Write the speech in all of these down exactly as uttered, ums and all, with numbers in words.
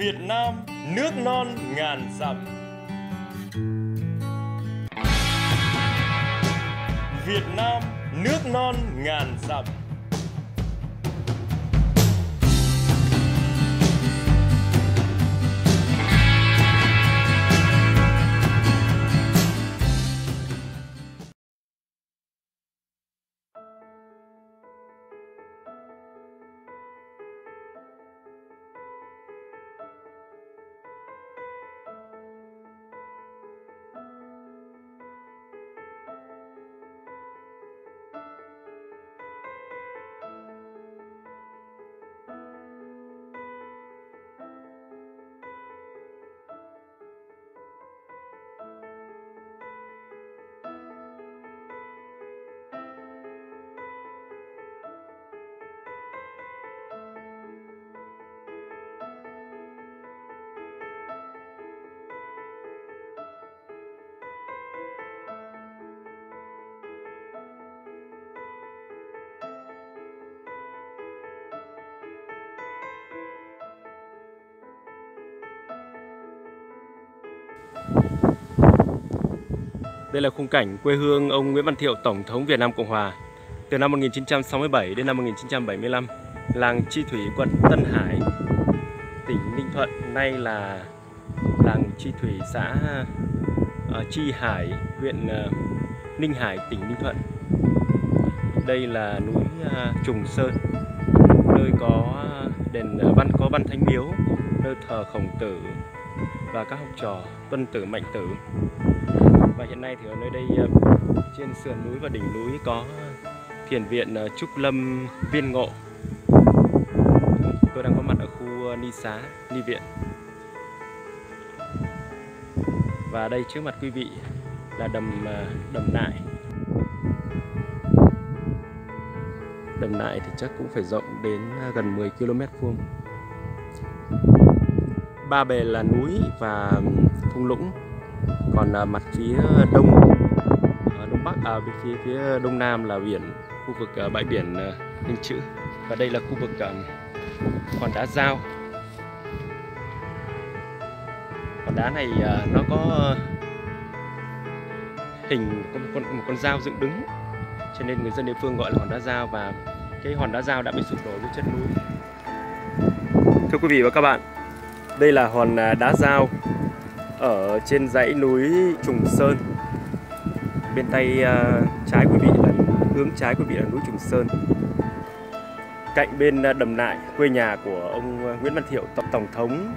Việt Nam nước non ngàn dặm. Việt Nam nước non ngàn dặm. Đây là khung cảnh quê hương ông Nguyễn Văn Thiệu, Tổng thống Việt Nam Cộng Hòa. Từ năm một nghìn chín trăm sáu mươi bảy đến năm một nghìn chín trăm bảy mươi lăm, làng Chi Thủy, quận Tân Hải, tỉnh Ninh Thuận, nay là làng Chi Thủy, xã uh, Chi Hải, huyện uh, Ninh Hải, tỉnh Ninh Thuận. Đây là núi uh, Trùng Sơn, nơi có đền uh, văn có Văn Thánh Miếu, nơi thờ Khổng Tử và các học trò Tuân Tử, Mạnh Tử. Và hiện nay thì ở nơi đây trên sườn núi và đỉnh núi có thiền viện Trúc Lâm Viên Ngộ. Tôi đang có mặt ở khu Ni Xá, Ni Viện. Và đây trước mặt quý vị là đầm đầm Nại. Đầm Nại thì chắc cũng phải rộng đến gần mười ki lô mét vuông. Ba bề là núi và thung lũng. Còn mặt phía đông đông bắc à phía phía đông nam là biển, khu vực bãi biển Ninh Chữ, và đây là khu vực hòn đá Dao. Hòn đá này nó có hình một con một con dao dựng đứng, cho nên người dân địa phương gọi là hòn đá Dao, và cái hòn đá Dao đã bị sụp đổ dưới chân núi. Thưa quý vị và các bạn, đây là hòn đá Dao ở trên dãy núi Trùng Sơn. Bên tay uh, trái quý vị là hướng trái quý vị là núi Trùng Sơn. Cạnh bên uh, đầm Nại, quê nhà của ông uh, Nguyễn Văn Thiệu, Tổng thống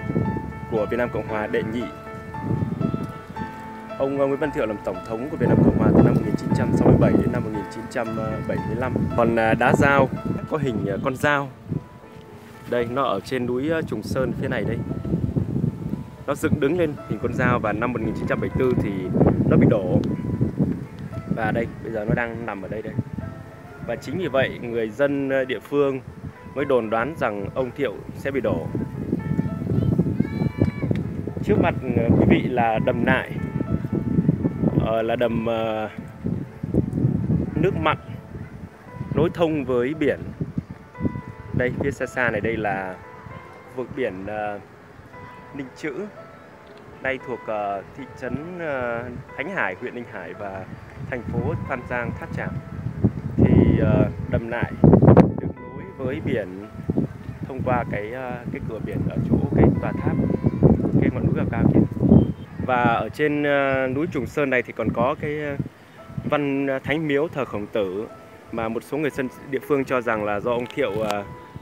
của Việt Nam Cộng Hòa đệ nhị. Ông uh, Nguyễn Văn Thiệu làm Tổng thống của Việt Nam Cộng Hòa từ năm một nghìn chín trăm sáu mươi bảy đến năm một nghìn chín trăm bảy mươi lăm. Còn uh, đá Dao có hình uh, con dao. Đây, nó ở trên núi uh, Trùng Sơn phía này đây. Nó dựng đứng lên hình con dao, và năm một nghìn chín trăm bảy mươi tư thì nó bị đổ. Và đây, bây giờ nó đang nằm ở đây đây. Và chính vì vậy người dân địa phương mới đồn đoán rằng ông Thiệu sẽ bị đổ. Trước mặt quý vị là đầm Nại, ờ, là đầm uh, nước mặn nối thông với biển. Đây, phía xa xa này đây là vực biển uh, Ninh Chữ, nay thuộc uh, thị trấn uh, Khánh Hải, huyện Ninh Hải và thành phố Phan Rang Tháp Chàm. Thì uh, đầm Nại được nối với biển thông qua cái uh, cái cửa biển ở chỗ cái tòa tháp, cái ngọn núi cao cao kia. Và ở trên uh, núi Trùng Sơn này thì còn có cái uh, Văn Thánh Miếu thờ Khổng Tử, mà một số người dân địa phương cho rằng là do ông Thiệu uh,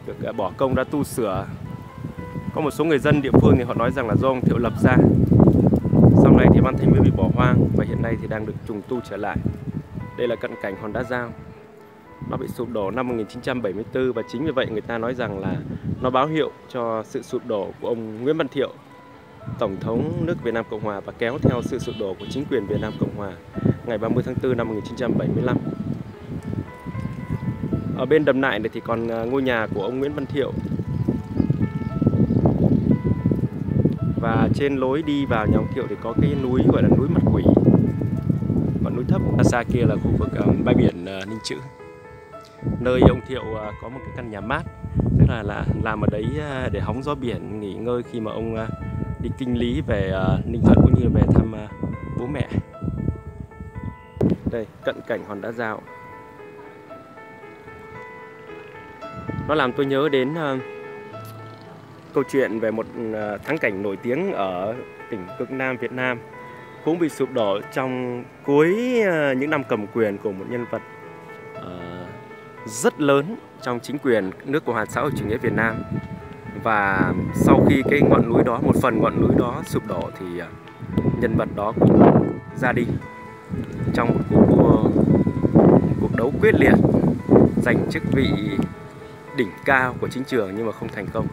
được uh, bỏ công đã tu sửa. Có một số người dân địa phương thì họ nói rằng là do ông Thiệu lập ra. Sau này thì Văn Thánh Miếu bị bỏ hoang và hiện nay thì đang được trùng tu trở lại. Đây là cận cảnh hòn đá Dao. Nó bị sụp đổ năm một nghìn chín trăm bảy mươi tư, và chính vì vậy người ta nói rằng là nó báo hiệu cho sự sụp đổ của ông Nguyễn Văn Thiệu, Tổng thống nước Việt Nam Cộng Hòa, và kéo theo sự sụp đổ của chính quyền Việt Nam Cộng Hòa ngày ba mươi tháng tư năm một nghìn chín trăm bảy mươi lăm. Ở bên đầm Nại này thì còn ngôi nhà của ông Nguyễn Văn Thiệu. Và trên lối đi vào nhà ông Thiệu thì có cái núi gọi là núi Mặt Quỷ, còn núi thấp xa xa kia là khu vực uh, bãi biển uh, Ninh Chữ, nơi ông Thiệu uh, có một cái căn nhà mát. tức là, là làm ở đấy để hóng gió biển, nghỉ ngơi khi mà ông đi kinh lý về Ninh Thuận cũng như về thăm bố mẹ. Đây, cận cảnh Hòn Đá Dao. Nó làm tôi nhớ đến uh, câu chuyện về một uh, thắng cảnh nổi tiếng ở tỉnh cực Nam Việt Nam cũng bị sụp đổ trong cuối uh, những năm cầm quyền của một nhân vật uh, rất lớn trong chính quyền nước Cộng hòa xã hội chủ nghĩa Việt Nam. Và sau khi cái ngọn núi đó, một phần ngọn núi đó sụp đổ thì uh, nhân vật đó cũng ra đi trong một cuộc, uh, cuộc đấu quyết liệt giành chức vị đỉnh cao của chính trường nhưng mà không thành công.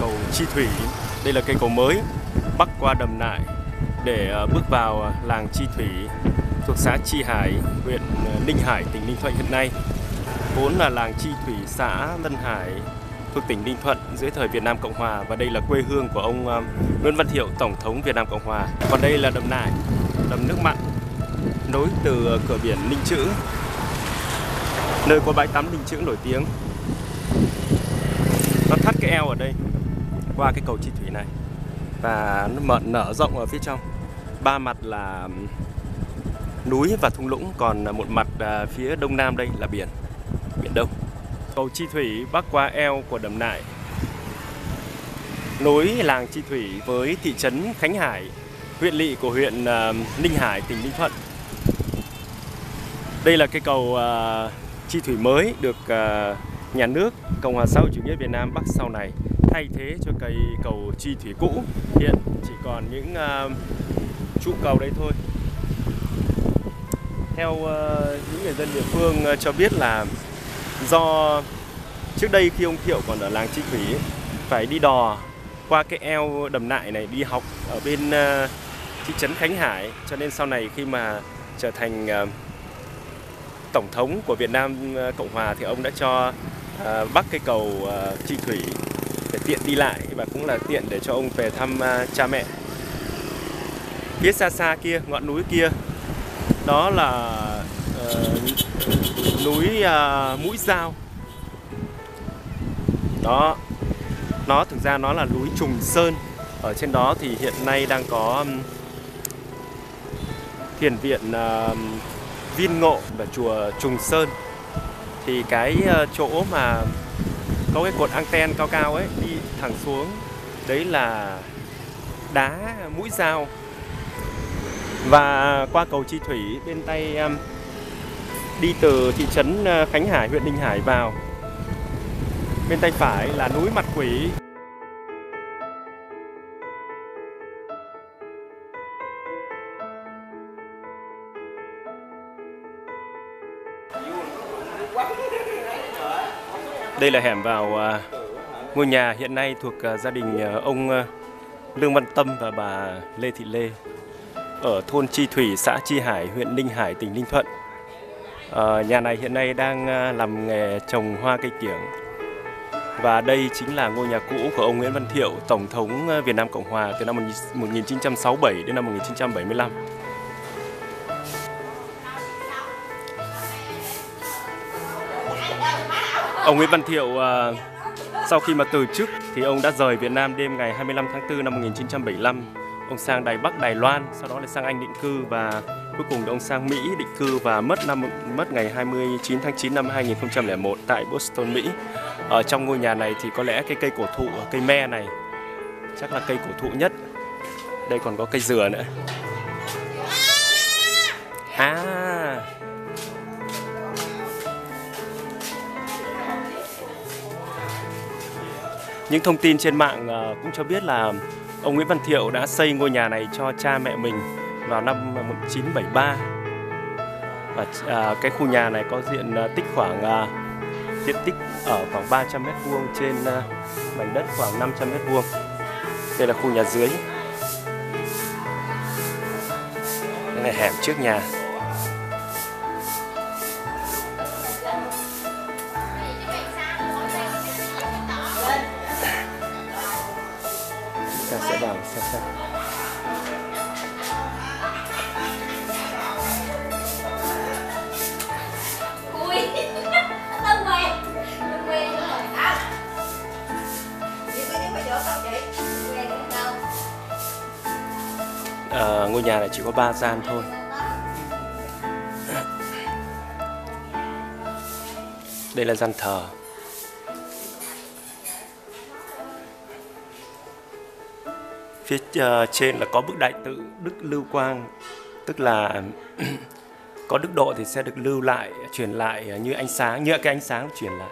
Cầu Chi Thủy, đây là cây cầu mới bắc qua Đầm Nại để bước vào làng Chi Thủy thuộc xã Chi Hải, huyện Ninh Hải, tỉnh Ninh Thuận hiện nay. Vốn là làng Chi Thủy, xã Tân Hải thuộc tỉnh Ninh Thuận dưới thời Việt Nam Cộng Hòa, và đây là quê hương của ông Nguyễn Văn Thiệu, Tổng thống Việt Nam Cộng Hòa. Còn đây là Đầm Nại, đầm nước mặn nối từ cửa biển Ninh Chữ, nơi có bãi tắm Ninh Chữ nổi tiếng. Nó thắt cái eo ở đây qua cái cầu Chi Thủy này và nó mở nở rộng ở phía trong. Ba mặt là núi và thung lũng, còn một mặt phía đông nam đây là biển, Biển Đông. Cầu Chi Thủy bắc qua eo của Đầm Nại, nối làng Chi Thủy với thị trấn Khánh Hải, huyện lỵ của huyện Ninh Hải, tỉnh Ninh Thuận. Đây là cái cầu Chi Thủy mới được nhà nước Cộng hòa xã hội chủ nghĩa Việt Nam Bắc sau này thay thế cho cây cầu Chi Thủy cũ, hiện chỉ còn những uh, trụ cầu đấy thôi. Theo uh, những người dân địa phương uh, cho biết là do trước đây khi ông Thiệu còn ở làng Chi Thủy phải đi đò qua cái eo Đầm Nại này, đi học ở bên uh, thị trấn Khánh Hải, cho nên sau này khi mà trở thành uh, Tổng thống của Việt Nam Cộng Hòa thì ông đã cho uh, bắc cây cầu uh, Chi Thủy để tiện đi lại và cũng là tiện để cho ông về thăm uh, cha mẹ. Phía xa xa kia, ngọn núi kia, đó là uh, núi uh, Mũi Dao. Đó, nó thực ra nó là núi Trùng Sơn. Ở trên đó thì hiện nay đang có um, thiền viện uh, Viên Ngộ và chùa Trùng Sơn. Thì cái uh, chỗ mà có cái cột anten cao cao ấy đi thẳng xuống, đấy là đá Mũi Dao. Và qua cầu Chi Thủy bên tay um, đi từ thị trấn Khánh Hải, huyện Ninh Hải vào, bên tay phải là núi Mặt Quỷ. Đây là hẻm vào ngôi nhà hiện nay thuộc gia đình ông Lương Văn Tâm và bà Lê Thị Lê ở thôn Tri Thủy, xã Tri Hải, huyện Ninh Hải, tỉnh Ninh Thuận. À, nhà này hiện nay đang làm nghề trồng hoa cây kiểng. Và đây chính là ngôi nhà cũ của ông Nguyễn Văn Thiệu, Tổng thống Việt Nam Cộng Hòa từ năm một nghìn chín trăm sáu mươi bảy đến năm một nghìn chín trăm bảy mươi lăm. Ông Nguyễn Văn Thiệu uh, sau khi mà từ chức thì ông đã rời Việt Nam đêm ngày hai mươi lăm tháng tư năm một nghìn chín trăm bảy mươi lăm. Ông sang Đài Bắc, Đài Loan, sau đó lại sang Anh định cư và cuối cùng ông sang Mỹ định cư và mất năm mất ngày hai mươi chín tháng chín năm hai nghìn không trăm lẻ một tại Boston, Mỹ. Ở trong ngôi nhà này thì có lẽ cái cây cổ thụ, cây me này chắc là cây cổ thụ nhất. Đây còn có cây dừa nữa. À. Những thông tin trên mạng cũng cho biết là ông Nguyễn Văn Thiệu đã xây ngôi nhà này cho cha mẹ mình vào năm một nghìn chín trăm bảy mươi ba. Và cái khu nhà này có diện tích khoảng diện tích ở khoảng ba trăm mét vuông trên mảnh đất khoảng năm trăm mét vuông. Đây là khu nhà dưới. Đây là hẻm trước nhà. Chúng ta sẽ vào xem xem. Ờ, ngôi nhà này chỉ có ba gian thôi. Đây là gian thờ. Phía trên là có bức đại tự Đức Lưu Quang, tức là có đức độ thì sẽ được lưu lại, truyền lại như ánh sáng, như cái ánh sáng truyền lại.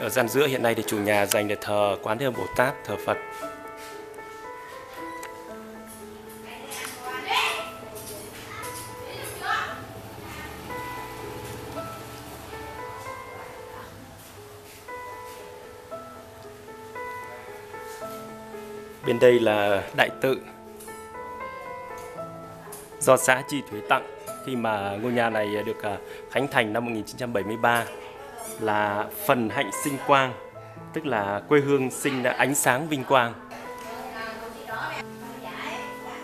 Ở gian giữa hiện nay thì chủ nhà dành để thờ Quán Thế Âm Bồ Tát, thờ Phật. Bên đây là đại tự do xã Chi Thủy tặng khi mà ngôi nhà này được khánh thành năm một nghìn chín trăm bảy mươi ba, là phần hạnh sinh quang, tức là quê hương sinh ánh sáng vinh quang.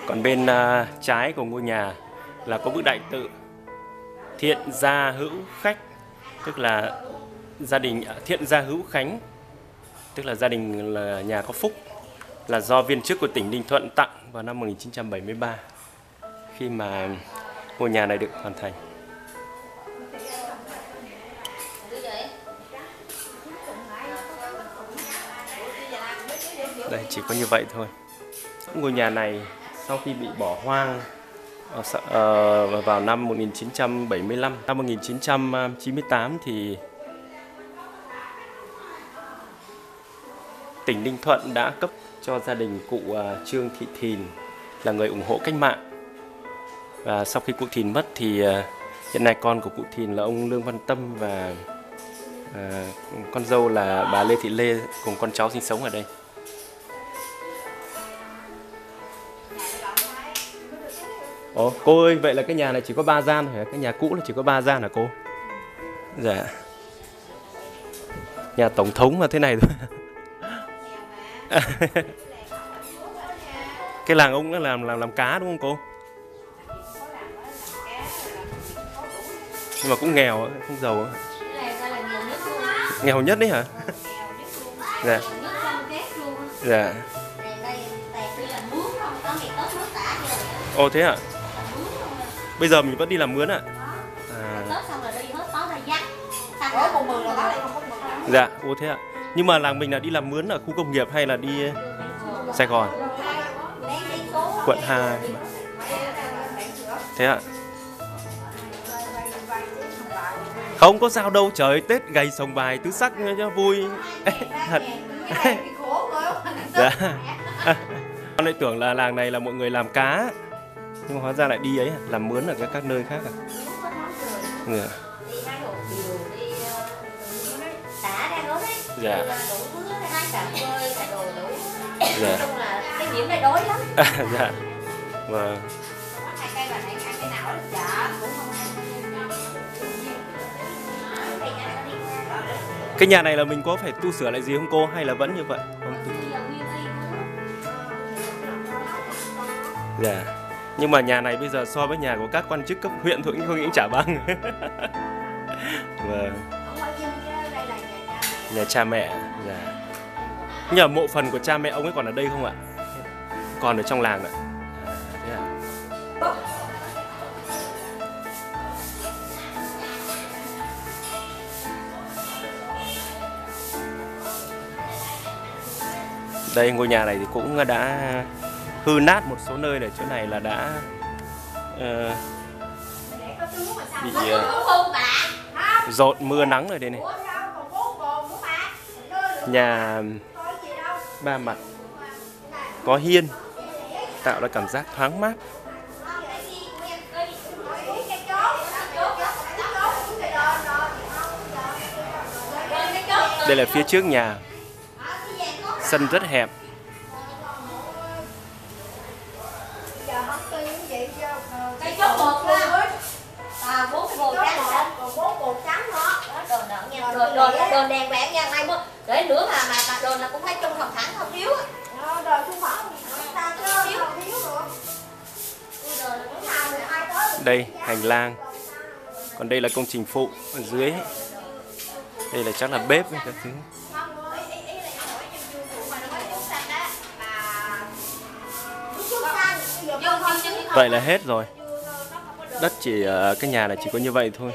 Còn bên trái của ngôi nhà là có bức đại tự Thiện Gia Hữu Khách, tức là gia đình Thiện Gia Hữu Khánh, tức là gia đình là nhà có phúc, là do viên chức của tỉnh Ninh Thuận tặng vào năm một nghìn chín trăm bảy mươi ba khi mà ngôi nhà này được hoàn thành. Đây chỉ có như vậy thôi. Ngôi nhà này sau khi bị bỏ hoang vào năm một nghìn chín trăm bảy mươi lăm, năm một nghìn chín trăm chín mươi tám thì tỉnh Ninh Thuận đã cấp cho gia đình cụ Trương Thị Thìn, là người ủng hộ cách mạng. Và sau khi cụ Thìn mất thì hiện nay con của cụ Thìn là ông Lương Văn Tâm và con dâu là bà Lê Thị Lê cùng con cháu sinh sống ở đây. Ồ, cô ơi, vậy là cái nhà này chỉ có ba gian hả? Cái nhà cũ là chỉ có ba gian hả cô? Dạ. Nhà tổng thống là thế này thôi. Cái làng ông nó làm làm làm cá đúng không cô? Nhưng mà cũng nghèo, không giàu. Nghèo nhất đấy hả? Dạ. Dạ. Ồ thế ạ. Bây giờ mình vẫn đi làm mướn ạ. À. Dạ, ô thế ạ. Nhưng mà làng mình là đi làm mướn ở khu công nghiệp hay là đi Sài Gòn? Quận hai. Thế ạ. Không có sao đâu, trời Tết gầy sòng bài tứ sắc cho vui. Thật. Dạ. Con lại tưởng là làng này là mọi người làm cá, nhưng hóa ra lại đi ấy, làm mướn ở các nơi khác à? Dạ. Dạ. Dạ. Dạ. Và cái nhà này là mình có phải tu sửa lại gì không cô, hay là vẫn như vậy? Không tu. Dạ. Nhưng mà nhà này bây giờ so với nhà của các quan chức cấp huyện thì cũng không chả bằng. Và nhà cha mẹ. Dạ. Nhờ mộ phần của cha mẹ ông ấy còn ở đây không ạ? Còn ở trong làng ạ. À, thế à? Đây ngôi nhà này thì cũng đã hư nát một số nơi, ở chỗ này là đã uh, bị uh, dột mưa nắng rồi đây này. nhà ba mặt có hiên tạo ra cảm giác thoáng mát. Đây là phía trước nhà, sân rất hẹp. Đồn, đồn, đồn đèn vẹn nha, mai mốt để nữa mà mà đồn là cũng phải chung phòng thẳng không thiếu á. Đồn chung phòng ta không thiếu không thiếu nữa. Đây hành lang, còn đây là công trình phụ ở dưới. Đây là chắc là bếp với các thứ. Vậy là hết rồi. Đất chỉ cái nhà này chỉ có như vậy thôi.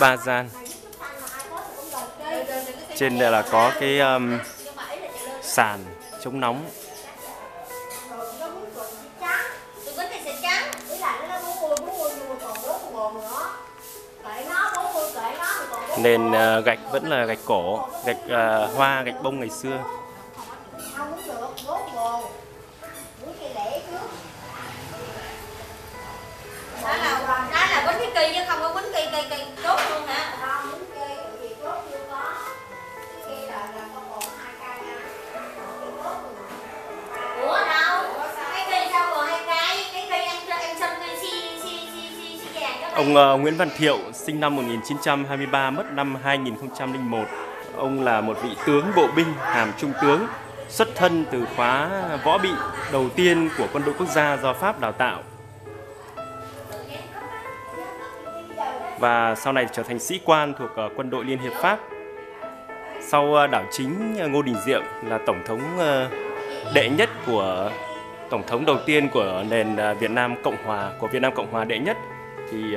Ba gian. Trên đây là có cái um, sàn chống nóng. Nền uh, gạch vẫn là gạch cổ, gạch uh, hoa, gạch bông ngày xưa. Đó là, đó là bánh kỳ chứ không có bánh kỳ cây cây chốt luôn hả? Không, bánh kỳ thì chốt chưa có. Cái kia là là có còn hai cây nha. Ủa đâu? Cái cây sao còn hai cây? Cái cây em em xâm cây si si si si si vàng đó. Ông uh, Nguyễn Văn Thiệu sinh năm một nghìn chín trăm hai mươi ba, mất năm hai nghìn không trăm linh một. Ông là một vị tướng bộ binh, hàm trung tướng, xuất thân từ khóa võ bị đầu tiên của quân đội quốc gia do Pháp đào tạo. Và sau này trở thành sĩ quan thuộc quân đội Liên Hiệp Pháp. Sau đảo chính Ngô Đình Diệm là tổng thống đệ nhất của tổng thống đầu tiên của nền Việt Nam Cộng Hòa, của Việt Nam Cộng Hòa đệ nhất, thì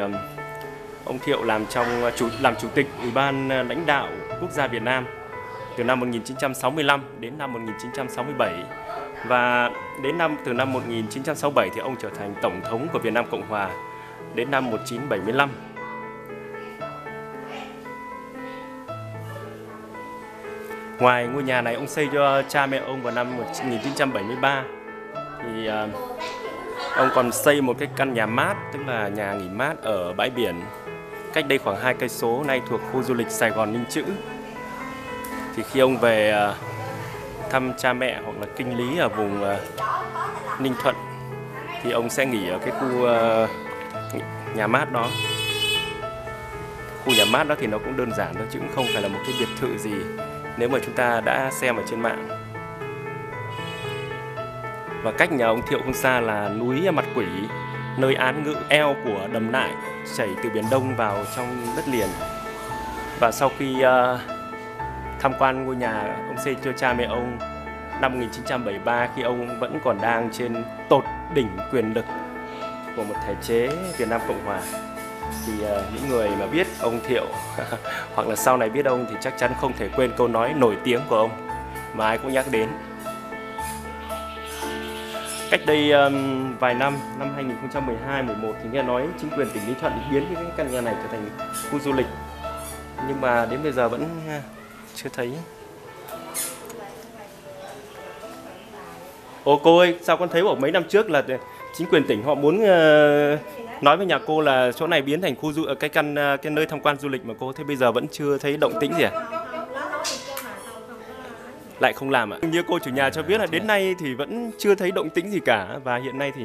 ông Thiệu làm trong chủ làm chủ tịch Ủy ban lãnh đạo quốc gia Việt Nam từ năm một nghìn chín trăm sáu mươi lăm đến năm một nghìn chín trăm sáu mươi bảy, và đến năm từ năm một nghìn chín trăm sáu mươi bảy thì ông trở thành tổng thống của Việt Nam Cộng Hòa đến năm một nghìn chín trăm bảy mươi lăm. Ngoài ngôi nhà này, ông xây cho cha mẹ ông vào năm một nghìn chín trăm bảy mươi ba. Thì ông còn xây một cái căn nhà mát, tức là nhà nghỉ mát ở bãi biển cách đây khoảng hai cây số, nay thuộc khu du lịch Sài Gòn Ninh Chữ. Thì khi ông về thăm cha mẹ hoặc là kinh lý ở vùng Ninh Thuận thì ông sẽ nghỉ ở cái khu nhà mát đó. Khu nhà mát đó thì nó cũng đơn giản thôi chứ cũng không phải là một cái biệt thự gì nếu mà chúng ta đã xem ở trên mạng. Và cách nhà ông Thiệu không xa là núi Mặt Quỷ, nơi án ngữ eo của Đầm Nại chảy từ Biển Đông vào trong đất liền. Và sau khi uh, tham quan ngôi nhà ông xây cho cha mẹ ông năm một nghìn chín trăm bảy mươi ba, khi ông vẫn còn đang trên tột đỉnh quyền lực của một thể chế Việt Nam Cộng Hòa, thì uh, những người mà biết ông Thiệu hoặc là sau này biết ông thì chắc chắn không thể quên câu nói nổi tiếng của ông mà ai cũng nhắc đến. Cách đây um, vài năm, năm hai nghìn không trăm mười hai mười một thì nghe nói chính quyền tỉnh Ninh Thuận biến cái căn nhà này trở thành khu du lịch, nhưng mà đến bây giờ vẫn uh, chưa thấy. Ô cô ơi, sao con thấy bảo mấy năm trước là chính quyền tỉnh họ muốn uh, nói với nhà cô là chỗ này biến thành khu du ở cái căn cái nơi tham quan du lịch mà cô, thế bây giờ vẫn chưa thấy động tĩnh gì à? Lại không làm ạ. À? Như cô chủ nhà cho biết là đến nay thì vẫn chưa thấy động tĩnh gì cả, và hiện nay thì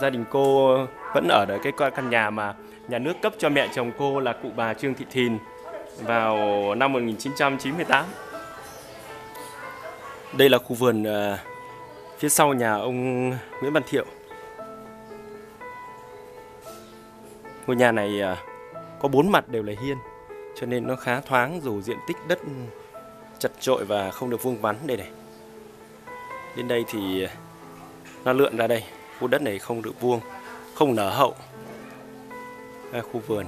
gia đình cô vẫn ở ở cái căn nhà mà nhà nước cấp cho mẹ chồng cô là cụ bà Trương Thị Thìn vào năm một nghìn chín trăm chín mươi tám. Đây là khu vườn phía sau nhà ông Nguyễn Văn Thiệu. Ngôi nhà này có bốn mặt đều là hiên, cho nên nó khá thoáng dù diện tích đất chật chội và không được vuông vắn. Đây này, đến đây thì nó lượn ra đây, khu đất này không được vuông, không nở hậu. Đây là khu vườn.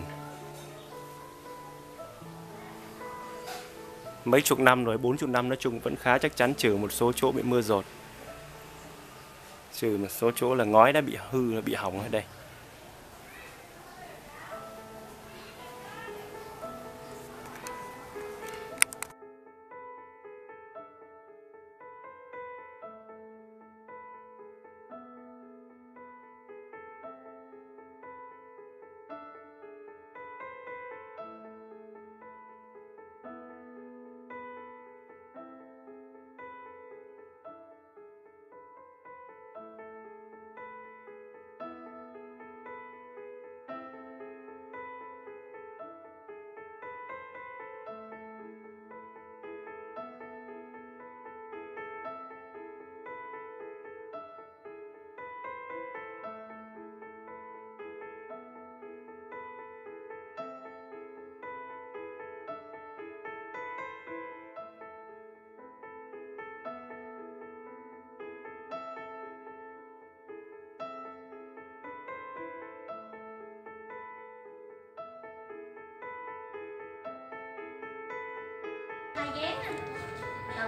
Mấy chục năm rồi, bốn chục năm nói chung vẫn khá chắc chắn, trừ một số chỗ bị mưa dột, trừ một số chỗ là ngói đã bị hư, bị hỏng ở đây.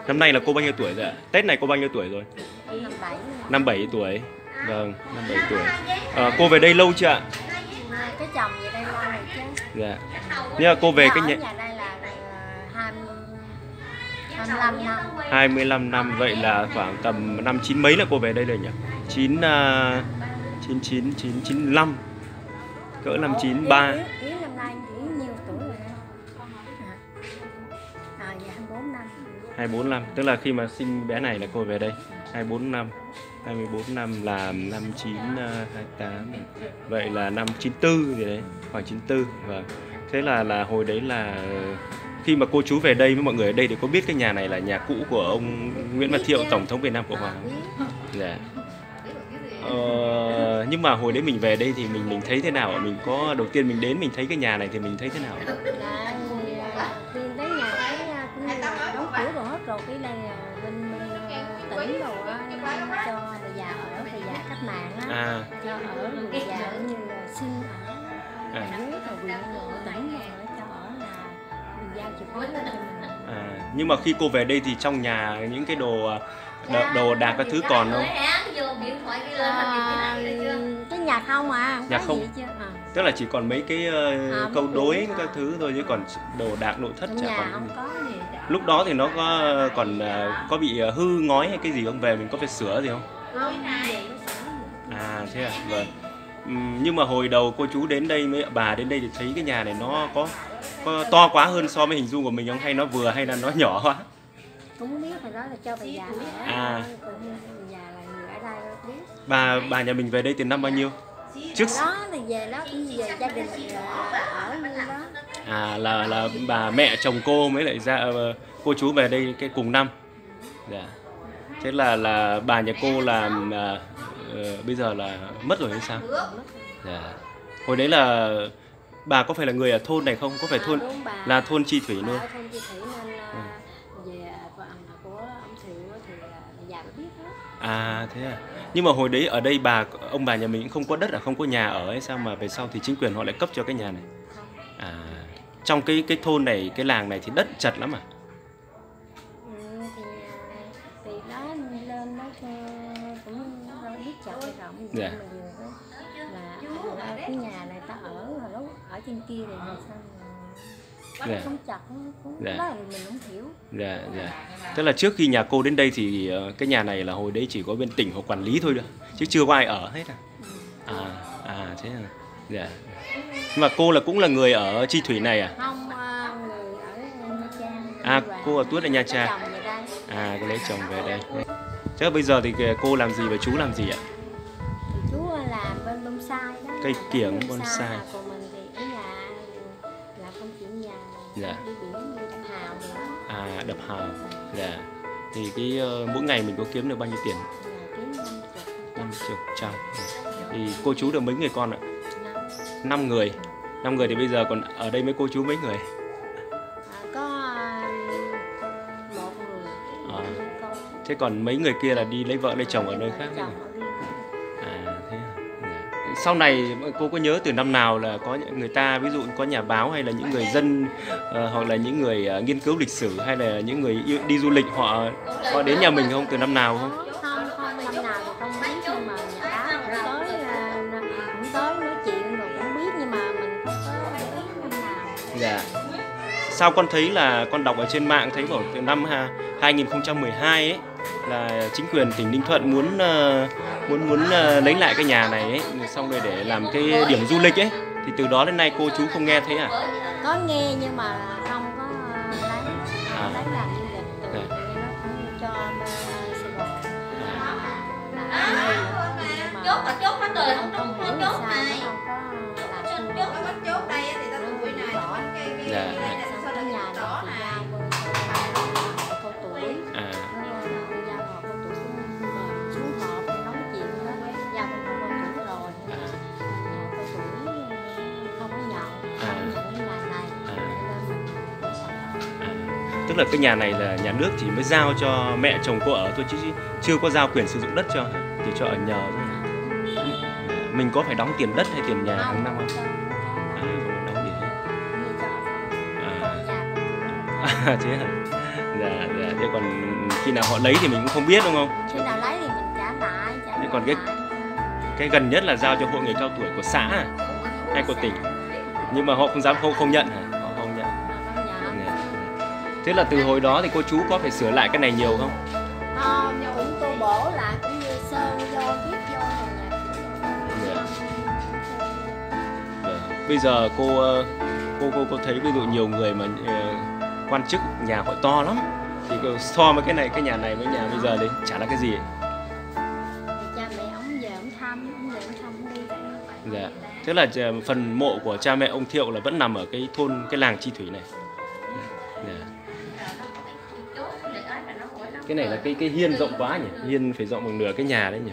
Năm nay là cô bao nhiêu tuổi rồi ạ? Tết này cô bao nhiêu tuổi rồi? năm mươi bảy tuổi. Vâng, năm mươi bảy tuổi. À, cô về đây lâu chưa ạ? Cái chồng về đây lâu rồi chứ. Dạ. Nếu mà cô về cái nhà... nhà đây là hai mươi lăm năm. hai mươi lăm năm, vậy là khoảng tầm năm chín mấy là cô về đây rồi nhỉ? chín chín chín chín lăm. Cỡ năm chín ba. hai mươi bốn năm, tức là khi mà sinh bé này là cô về đây hai mươi bốn năm, hai mươi bốn năm là năm chín hai tám, vậy là năm chín tư gì đấy, khoảng chín tư. Và thế là là hồi đấy là khi mà cô chú về đây với mọi người ở đây thì có biết cái nhà này là nhà cũ của ông Nguyễn Văn Thiệu, Tổng thống Việt Nam Cộng Hòa không? Dạ. Ờ, nhưng mà hồi đấy mình về đây thì mình mình thấy thế nào? Mình có đầu tiên mình đến mình thấy cái nhà này thì mình thấy thế nào? Rồi cái này bên tỉnh đồ cho người già ở, người già cách mạng á, à. Cho ở người già như là xin ở à. Dưới rồi huyện ở tỉnh ở cho ở là người già chịu khó cho mình. À, nhưng mà khi cô về đây thì trong nhà những cái đồ đồ, đồ đạc các thứ còn không? À, cái nhà không à, nhà không. Gì chưa? À. Tức là chỉ còn mấy cái uh, à, câu đối các thứ thôi chứ còn đồ đạc nội thất chả còn không có gì. Lúc đó thì nó có còn có bị hư ngói hay cái gì không, về mình có phải sửa gì không? Không. À thế à, vâng. Nhưng mà hồi đầu cô chú đến đây, mấy bà đến đây thì thấy cái nhà này nó có có to quá hơn so với hình dung của mình không, hay nó vừa hay là nó nhỏ quá? Cũng biết phải nói là cho bà già nữa. À. Già là người ở đây biết. Bà bà nhà mình về đây từ năm bao nhiêu? Trước đó thì về đó cũng về gia đình ở nơi đó. À là là bà mẹ chồng cô mới lại ra cô chú về đây cái cùng năm. Dạ. Thế là là bà nhà cô là uh, bây giờ là mất rồi hay sao? Dạ. Hồi đấy là bà có phải là người ở thôn này không? Có phải thôn à, là thôn Chi Thủy luôn. Ở thôn Chi Thủy nên là về của ông Thiệu thì già biết hết. À thế à. Nhưng mà hồi đấy ở đây bà ông bà nhà mình cũng không có đất, à không có nhà ở hay sao mà về sau thì chính quyền họ lại cấp cho cái nhà này. À, trong cái cái thôn này, cái làng này thì đất chật lắm à? Ừ, thì, thì đó lên nó cũng biết chậu rộng. Dạ. Là cái nhà này ta ở hồi lúc ở trên kia này sao mà dạ. Không chật, cũng dạ. Đó là mình không hiểu. Dạ, dạ. Tức là trước khi nhà cô đến đây thì cái nhà này là hồi đấy chỉ có bên tỉnh họ quản lý thôi đó, chứ chưa có ai ở hết à? À, à thế à? Dạ. Mà cô là cũng là người ở Chi Thủy này à? Không, người ở Nha Trang. À, cô ở Tuốt ở Nha Trang. À, cô lấy chồng về đây. Thế bây giờ thì cô làm gì và chú làm gì ạ? Chú làm bên bonsai đó. Cây kiểng bonsai. Còn mình thì ở nhà là không chịu nhà. Dạ. Đi biển đi đập hào nữa. À, đập hào. Dạ. Thì cái mỗi ngày mình có kiếm được bao nhiêu tiền? Kiếm năm mươi triệu. Thì cô chú được mấy người con ạ? năm người. năm người thì bây giờ còn ở đây mấy cô chú mấy người? À, có một người. À. Thế còn mấy người kia là đi lấy vợ lấy chồng ở nơi khác không? À thế à. Dạ. Sau này cô có nhớ từ năm nào là có người ta ví dụ có nhà báo hay là những người dân uh, hoặc là những người uh, nghiên cứu lịch sử hay là những người yêu, đi du lịch họ họ đến nhà mình không, từ năm nào không? Dạ. Sao con thấy là con đọc ở trên mạng thấy bảo từ năm hai nghìn không trăm mười hai ấy là chính quyền tỉnh Ninh Thuận muốn uh, muốn muốn uh, lấy lại cái nhà này ấy, xong rồi để làm cái điểm du lịch ấy, thì từ đó đến nay cô chú không nghe thấy à? Có nghe nhưng mà không có uh, lấy, à. Lấy làm du lịch từ dạ. Nó cũng cho uh, Sài Gòn. Chốt là chốt hết rồi, không trúng nó chốt này. Dạ. À. Tức là cái nhà này là nhà nước chỉ mới giao cho mẹ chồng cô ở thôi chứ chưa có giao quyền sử dụng đất cho, chỉ cho ở nhờ. Mình có phải đóng tiền đất hay tiền nhà hàng năm không? À, thế hả? Dạ, dạ. Thế còn khi nào họ lấy thì mình cũng không biết đúng không? Khi nào lấy thì mình trả lại. Trả thế còn cái cái gần nhất là giao cho hội người cao tuổi của xã à? Hay của tỉnh? Nhưng mà họ không dám không không nhận hả? Họ không nhận. Thế là từ hồi đó thì cô chú có phải sửa lại cái này nhiều không? Không, cũng tu bổ lại cũng như sơn vô viết vô rồi nè. Bây giờ cô cô cô có thấy ví dụ nhiều người mà quan chức nhà họ to lắm thì so với cái này cái nhà này với nhà bây giờ đấy chả là cái gì. Cha mẹ ông về ông thăm, ông về ông thăm đi. Dạ. Thế là phần mộ của cha mẹ ông Thiệu là vẫn nằm ở cái thôn cái làng Chi Thủy này. Dạ. Cái này là cái cái hiên rộng quá nhỉ, hiên phải rộng bằng nửa cái nhà đấy nhỉ.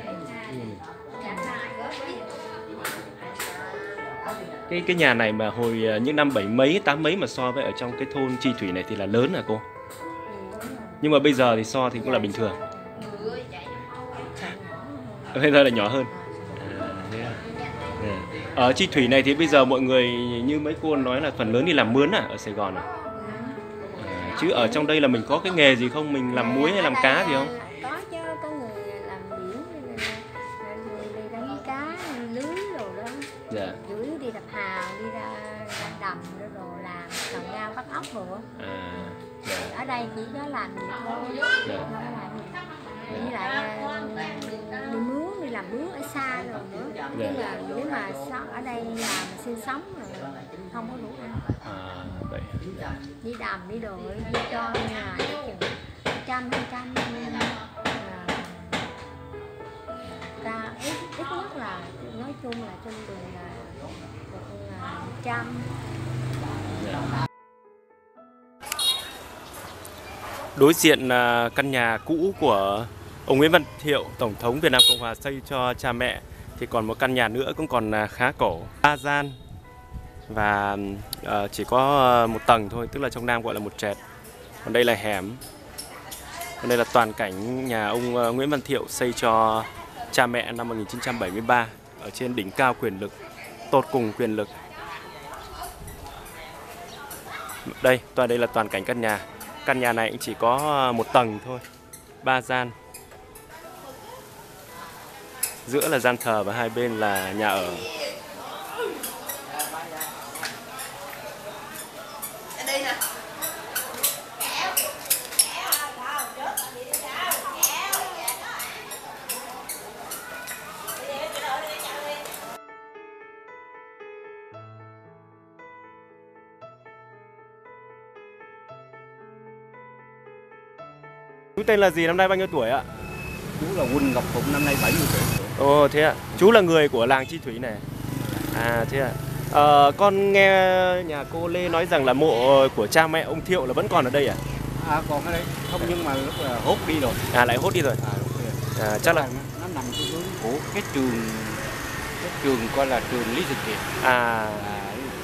Cái cái nhà này mà hồi những năm bảy mấy, tám mấy mà so với ở trong cái thôn Chi Thủy này thì là lớn hả cô? Nhưng mà bây giờ thì so thì cũng là bình thường. Bây giờ là nhỏ hơn. Ở Chi Thủy này thì bây giờ mọi người như mấy cô nói là phần lớn đi làm mướn à, ở Sài Gòn à? À chứ ở trong đây là mình có cái nghề gì không? Mình làm muối hay làm cá gì không? Có chứ, có người làm biển, người đánh cá, lưới đồ đó. Dạ. Đi đập hàng, đi ra đầm rồi đồ làm, làm ngao bắt ốc nữa. À, dạ. Ở đây chỉ có làm gì thôi. Dạ. Đi lại đi mướn, đi làm mướn ở xa rồi nữa. Dạ. Nhưng mà nếu mà ở đây làm sinh sống rồi không có đủ ăn. À, vậy. Đi đầm đi đồ đi cho nhà chừng trăm hai trăm ta ít ít nhất là nói chung là trên đường là đối diện là căn nhà cũ của ông Nguyễn Văn Thiệu, Tổng thống Việt Nam Cộng Hòa xây cho cha mẹ, thì còn một căn nhà nữa cũng còn khá cổ, ba gian và chỉ có một tầng thôi, tức là trong Nam gọi là một trệt. Còn đây là hẻm. Còn đây là toàn cảnh nhà ông Nguyễn Văn Thiệu xây cho cha mẹ năm một nghìn chín trăm bảy mươi ba ở trên đỉnh cao quyền lực, tột cùng quyền lực. Đây, toàn đây là toàn cảnh căn nhà. Căn nhà này cũng chỉ có một tầng thôi, ba gian. Giữa là gian thờ và hai bên là nhà ở. Chú tên là gì, năm nay bao nhiêu tuổi ạ? Chú là Huỳnh Ngọc Phụng, năm nay bảy mươi tuổi. Ồ thế ạ. À? Chú là người của làng Chi Thủy này. À thế ạ. À? À, con nghe nhà cô Lê nói rằng là mộ của cha mẹ ông Thiệu là vẫn còn ở đây à? À còn ở đây. Không nhưng mà lúc là hốt đi rồi. À lại hốt đi rồi. À, rồi. À chắc là nó nằm cái hướng của cái trường cái trường coi là trường Lý Thường Kiệt. À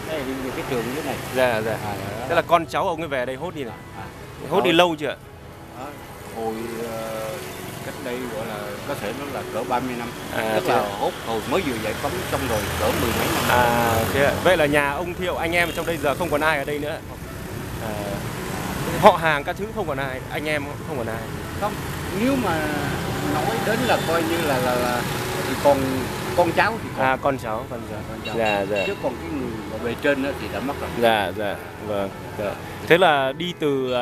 đây là cái trường như thế này. Dạ dạ. À, tức là con cháu ông ấy về đây hốt đi rồi. À, hốt đó. Đi lâu chưa ạ? Hồi cách đây gọi là có thể nó là cỡ ba mươi năm, à, tức là hốt hồi mới vừa giải phóng xong rồi cỡ mười mấy năm. À, thế vậy là nhà ông Thiệu anh em trong đây giờ không còn ai ở đây nữa. À, họ hàng các thứ không còn ai, anh em không còn ai. Không, nếu mà nói đến là coi như là là, là thì còn con cháu thì còn. À con cháu, con cháu, con cháu. Dạ, dạ. Chứ còn cái người ở bề trên thì đã mất rồi. Dạ dạ, vâng. Dạ. Thế là đi từ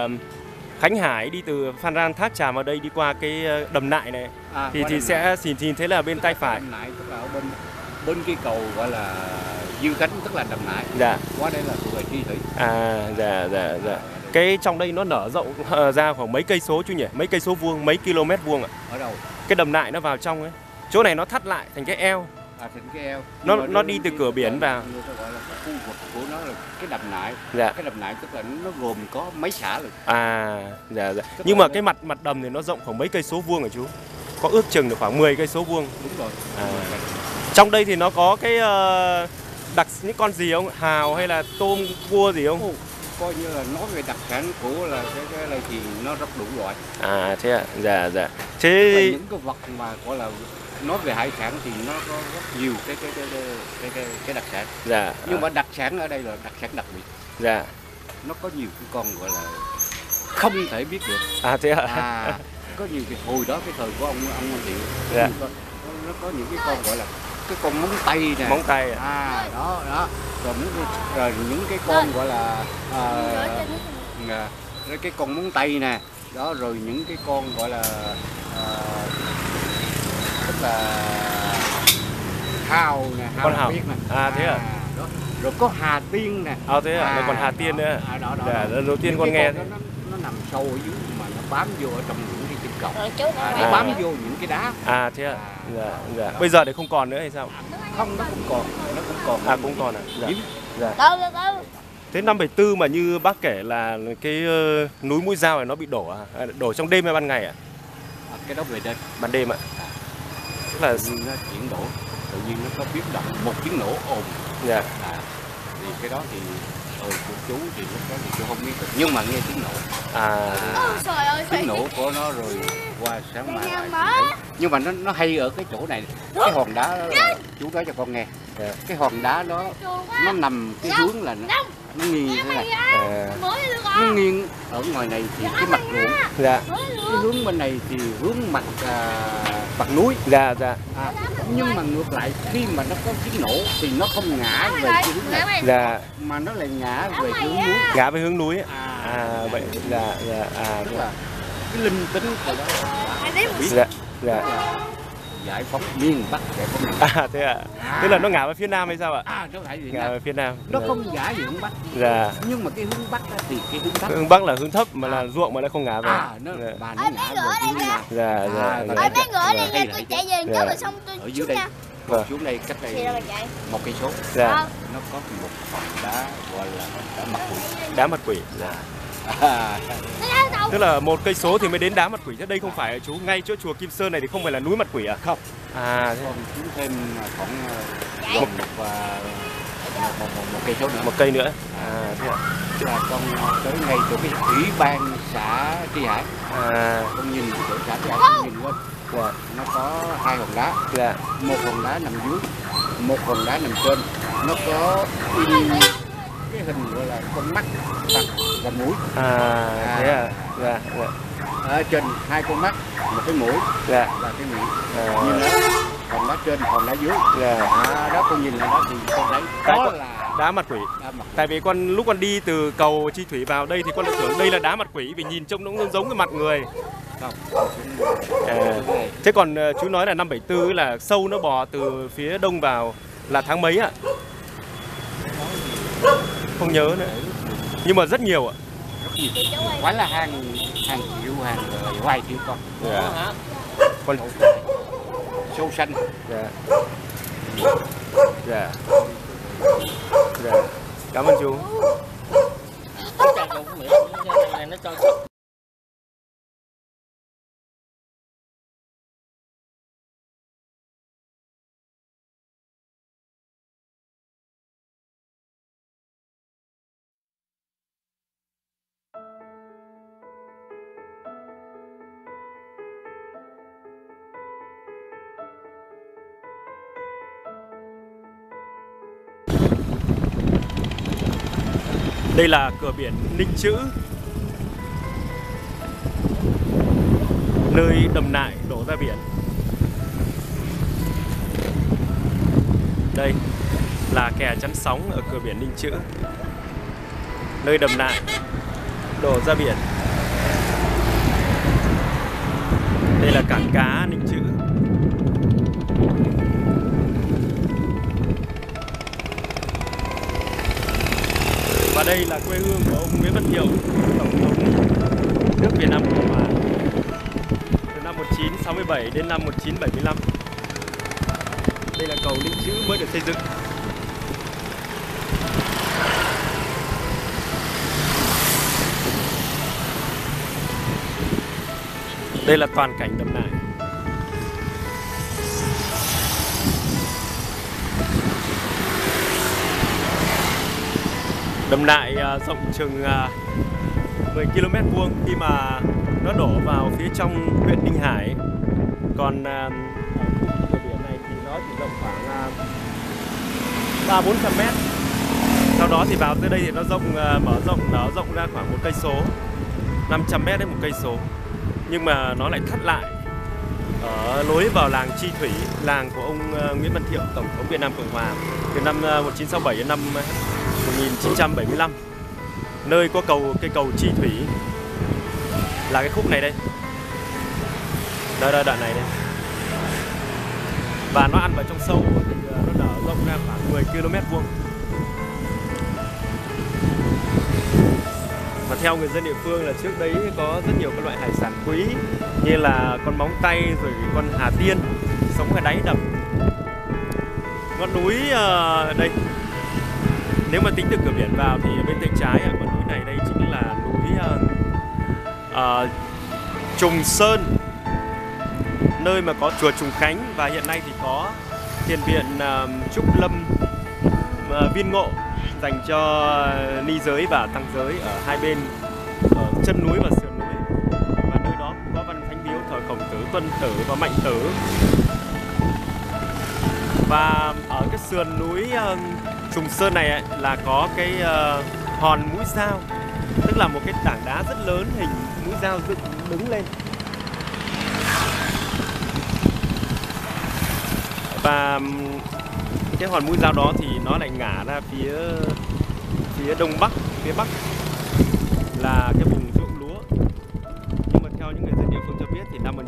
Khánh Hải đi từ Phan Rang Tháp Chàm vào đây đi qua cái Đầm Nại này à, thì thì sẽ xin xin thế là bên tức tay phải. Đầm Nại tức là ở bên bên cái cầu gọi là Dương Khánh tức là Đầm Nại. Dạ. Qua đây là thuộc về Tri Thủy. À dạ dạ dạ. Cái trong đây nó nở rộng ra khoảng mấy cây số chứ nhỉ? Mấy cây số vuông, mấy km vuông ạ? Ở đâu? Cái Đầm Nại nó vào trong ấy. Chỗ này nó thắt lại thành cái eo. À thành cái eo. Nó nó đi từ cửa biển vào. Người ta gọi là khu vực của nó là cái Đầm Nại. Dạ. Cái Đầm Nại tức là nó gồm có mấy xã rồi. À dạ dạ. Tức nhưng mà cái mặt mặt đầm thì nó rộng khoảng mấy cây số vuông hả chú? Có ước chừng được khoảng mười cây số vuông. Đúng rồi. À. Trong đây thì nó có cái uh, đặc những con gì không? Hào hay là tôm cua gì không? Coi như là nói về đặc sản của là cái cái này thì nó rất đủ loại. À thế ạ. À? Dạ dạ. Thế và những cái vật mà gọi là nói về hải sản thì nó có rất nhiều cái cái cái cái, cái, cái đặc sản. Dạ. Nhưng à. Mà đặc sản ở đây là đặc sản đặc biệt. Dạ. Nó có nhiều cái con gọi là không thể biết được. À thế hả? À, có nhiều cái hồi đó cái thời của ông ông Văn Thiệu, dạ. Có, nó có những cái con gọi là cái con móng tay nè, móng tay à, à đó đó, rồi những rồi những cái con gọi là à, cái con móng tay nè đó, rồi những cái con gọi là à, tức là hào nè, hào, hào. Biết nè, à thế à, à. Đó. Rồi có hà tiên nè, à thế à, à còn hà tiên nữa à, đó, đó, dạ, đó. Đầu tiên con nghe con nó, nó nằm sâu ở dưới mà nó bám vô ở trong những cái chân cầu, à, nó à. Bám vô những cái đá, à thế à, à. Dạ, dạ. Bây giờ thì không còn nữa hay sao? Không, nó cũng còn, nó cũng còn, à cũng còn à, dạ. Dạ. Thế năm bảy tư mà như bác kể là cái uh, núi Mũi Dao này nó bị đổ à? À, đổ trong đêm hay ban ngày ạ? À? À, cái đó về đêm, ban đêm ạ. À. Tức là tự nhiên nó chuyển đổ, tự nhiên nó có biến động, một tiếng nổ ồn. Dạ. À, thì cái đó thì rồi của chú thì lúc đó thì chú không biết được, nhưng mà nghe tiếng nổ. À. À tiếng nổ của nó rồi qua sáng mai lại. Nhưng mà nó nó hay ở cái chỗ này, cái hòn đá đó là, chú nói cho con nghe. Yeah. Cái hòn đá đó nó nằm cái hướng là nó, nó nghiêng thế này. À. Nó nghiêng ở ngoài này thì cái mặt ruộng. Dạ. Cái hướng bên này thì hướng mặt à, mặt núi. Dạ dạ. À, nhưng mà ngược lại khi mà nó có tiếng nổ thì nó không ngã về cái hướng này. Dạ. Mà nó lại ngã về hướng núi. Ngã về hướng núi. À, à vậy dạ dạ à tức là cái linh tính của đó. Dạ. Dạ. Giải phóng miền Bắc, giải phóng miền Bắc. À thế ạ. À. Tức là nó ngả về phía Nam hay sao ạ? À nó phải ngả về phía Nam. Nó dạ. Không ngả về hướng Bắc. Dạ. Nhưng mà cái hướng Bắc thì cái hướng Bắc. Hướng Bắc là hướng thấp mà à. Là ruộng mà nó không ngả về. À nó dạ. Mà nó ngả về hướng Nam. Dạ dạ. Mấy ngựa đi nha, tôi chạy về trước rồi xong tôi ở dưới đây. Còn xuống đây cách đây một cây số. Dạ. Nó có một hòn đá gọi là đá mặt quỷ. Đá mặt quỷ. Dạ. À. Tức là một cây số thì mới đến đá mặt quỷ. Chứ đây không phải chú, ngay chỗ chùa Kim Sơn này thì không phải là núi mặt quỷ à? Không. À, còn chú thêm khoảng một, một, một, một, một cây số nữa. Một cây nữa. À, thế ạ. Tức là con tới ngay chỗ cái ủy ban xã Tri Hải. À. Con nhìn chỗ xã Tri Hải, con nhìn qua. Dạ. Nó có hai hòn đá. Dạ. Một hòn đá nằm dưới, một hòn đá nằm trên. Nó có in cái hình gọi là con mắt và mũi. À, à thế à. Dạ, dạ. Ở trên hai con mắt, một cái mũi, dạ. Và cái miệng. À. Nhìn đó, còn đá trên, còn đá dưới. Dạ. À, đó con nhìn là đó thì con đấy. Đó là đá mặt quỷ. Đá mặt quỷ. Tại vì con lúc con đi từ cầu Chi Thủy vào đây thì con lại tưởng đây là đá mặt quỷ vì nhìn trông nó giống cái mặt người. Không. À. Thế còn chú nói là năm bảy tư là sâu nó bò từ phía đông vào là tháng mấy ạ? Không nhớ nữa. Nhưng mà rất nhiều ạ. Rất nhiều. Quá là hàng hàng triệu, hàng vài triệu con. Dạ. Con sâu xanh. Dạ. Dạ. Dạ. Cảm ơn chú. Đây là cửa biển Ninh Chữ, nơi Đầm Nại đổ ra biển. Đây là kè chắn sóng ở cửa biển Ninh Chữ, nơi Đầm Nại đổ ra biển. Đây là cảng cá Ninh Chữ. Và đây là quê hương của ông Nguyễn Văn Thiệu, tổng thống nước Việt Nam Cộng Hòa từ năm một nghìn chín trăm sáu mươi bảy đến năm một nghìn chín trăm bảy mươi lăm. Đây là cầu Ninh Chữ mới được xây dựng. Đây là toàn cảnh Đầm Nại. Đầm Nại rộng chừng mười ki lô mét vuông khi mà nó đổ vào phía trong huyện Ninh Hải. Còn ở khu vực biển này thì nó chỉ rộng khoảng ba bốn trăm mét. Sau đó thì vào tới đây thì nó rộng mở rộng nó rộng ra khoảng một cây số. năm trăm mét đến một cây số, nhưng mà nó lại thắt lại ở lối vào làng Tri Thủy, làng của ông Nguyễn Văn Thiệu, Tổng thống Việt Nam Cộng Hòa từ năm một nghìn chín trăm sáu mươi bảy đến năm một nghìn chín trăm bảy mươi lăm, nơi có cầu cây cầu Tri Thủy là cái khúc này đây, đây đây đoạn này đây, và nó ăn vào trong sâu thì nó nở rộng ra khoảng mười ki lô mét vuông. Và theo người dân địa phương là trước đấy có rất nhiều các loại hải sản quý như là con móng tay rồi con hà tiên sống ở đáy đập. Ngọn núi uh, đây, nếu mà tính từ cửa biển vào thì bên tay trái ngọn núi này đây chính là núi uh, uh, Trùng Sơn, nơi mà có chùa Trùng Khánh và hiện nay thì có thiền viện uh, Trúc Lâm uh, Viên Ngộ dành cho ni giới và tăng giới ở hai bên, ở chân núi và sườn núi, và nơi đó cũng có Văn Thánh Miếu thờ Khổng Tử, Tuân Tử và Mạnh Tử. Và ở cái sườn núi uh, Trùng Sơn này ấy, là có cái uh, hòn Mũi Dao, tức là một cái tảng đá rất lớn hình mũi dao dựng đứng lên. Và cái hòn mũi dao đó thì nó lại ngả ra phía phía đông bắc, phía bắc là cái vùng ruộng lúa. Nhưng mà theo những người dân địa phương cho biết thì năm một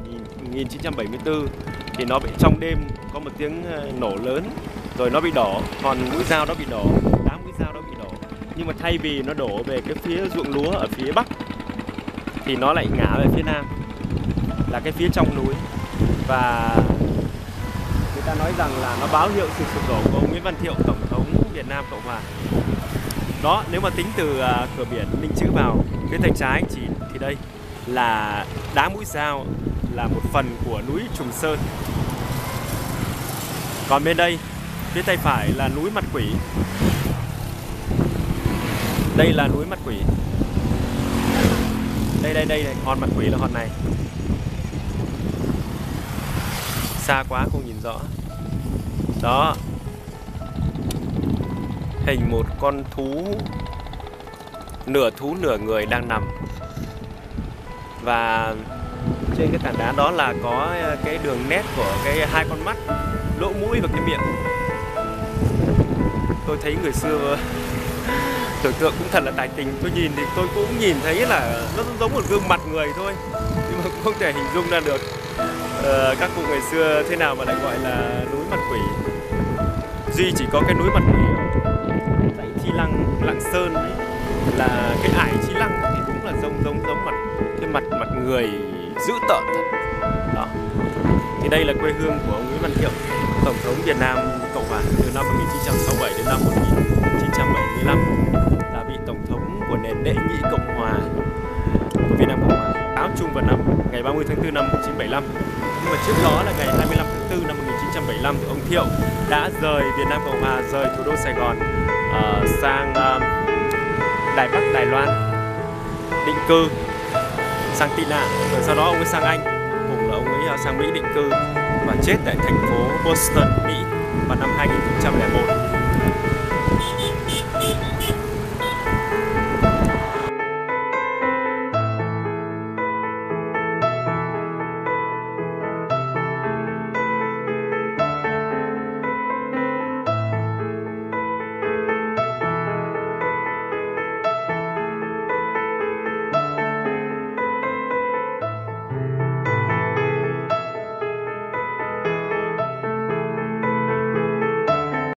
nghìn chín trăm bảy mươi tư thì nó bị, trong đêm có một tiếng nổ lớn rồi nó bị đổ, hòn mũi dao đó bị đổ, đá mũi dao đó bị đổ. Nhưng mà thay vì nó đổ về cái phía ruộng lúa ở phía bắc thì nó lại ngả về phía nam là cái phía trong núi, và ta nói rằng là nó báo hiệu sự sụp đổ của ông Nguyễn Văn Thiệu, Tổng thống Việt Nam Cộng Hòa. Đó, nếu mà tính từ uh, cửa biển Ninh Chữ vào phía tay trái chỉ thì đây là đá mũi dao, là một phần của núi Trùng Sơn. Còn bên đây phía tay phải là núi Mặt Quỷ. Đây là núi Mặt Quỷ. Đây đây đây, đây. Hòn Mặt Quỷ là hòn này. Xa quá không nhìn rõ. Đó, hình một con thú, nửa thú nửa người đang nằm. Và trên cái tảng đá đó là có cái đường nét của cái hai con mắt, lỗ mũi và cái miệng. Tôi thấy người xưa tưởng tượng cũng thật là tài tình. Tôi nhìn thì tôi cũng nhìn thấy là nó giống một gương mặt người thôi, nhưng mà cũng không thể hình dung ra được Uh, các cụ ngày xưa thế nào mà lại gọi là núi Mặt Quỷ. Duy chỉ có cái núi Mặt Quỷ ở dãy Chi Lăng, Lạng Sơn ấy, là cái ải Chi Lăng thì cũng là giống giống giống mặt cái mặt mặt người dữ tợn thật. Đó. Thì đây là quê hương của ông Nguyễn Văn Thiệu, Tổng thống Việt Nam Cộng Hòa từ năm một nghìn chín trăm sáu mươi bảy đến năm một nghìn chín trăm bảy mươi lăm, là vị tổng thống của nền đệ nhị Cộng Hòa của Việt Nam Cộng Hòa, áo chung vào năm ngày ba mươi tháng tư năm một nghìn chín trăm bảy mươi lăm. Nhưng mà trước đó là ngày hai mươi lăm tháng tư năm một nghìn chín trăm bảy mươi lăm thì ông Thiệu đã rời Việt Nam Cộng Hòa, rời thủ đô Sài Gòn uh, sang uh, Đài Bắc, Đài Loan định cư, sang tị nạn, rồi sau đó ông ấy sang Anh, cùng là ông ấy sang Mỹ định cư và chết tại thành phố Boston, Mỹ vào năm hai nghìn không trăm lẻ một.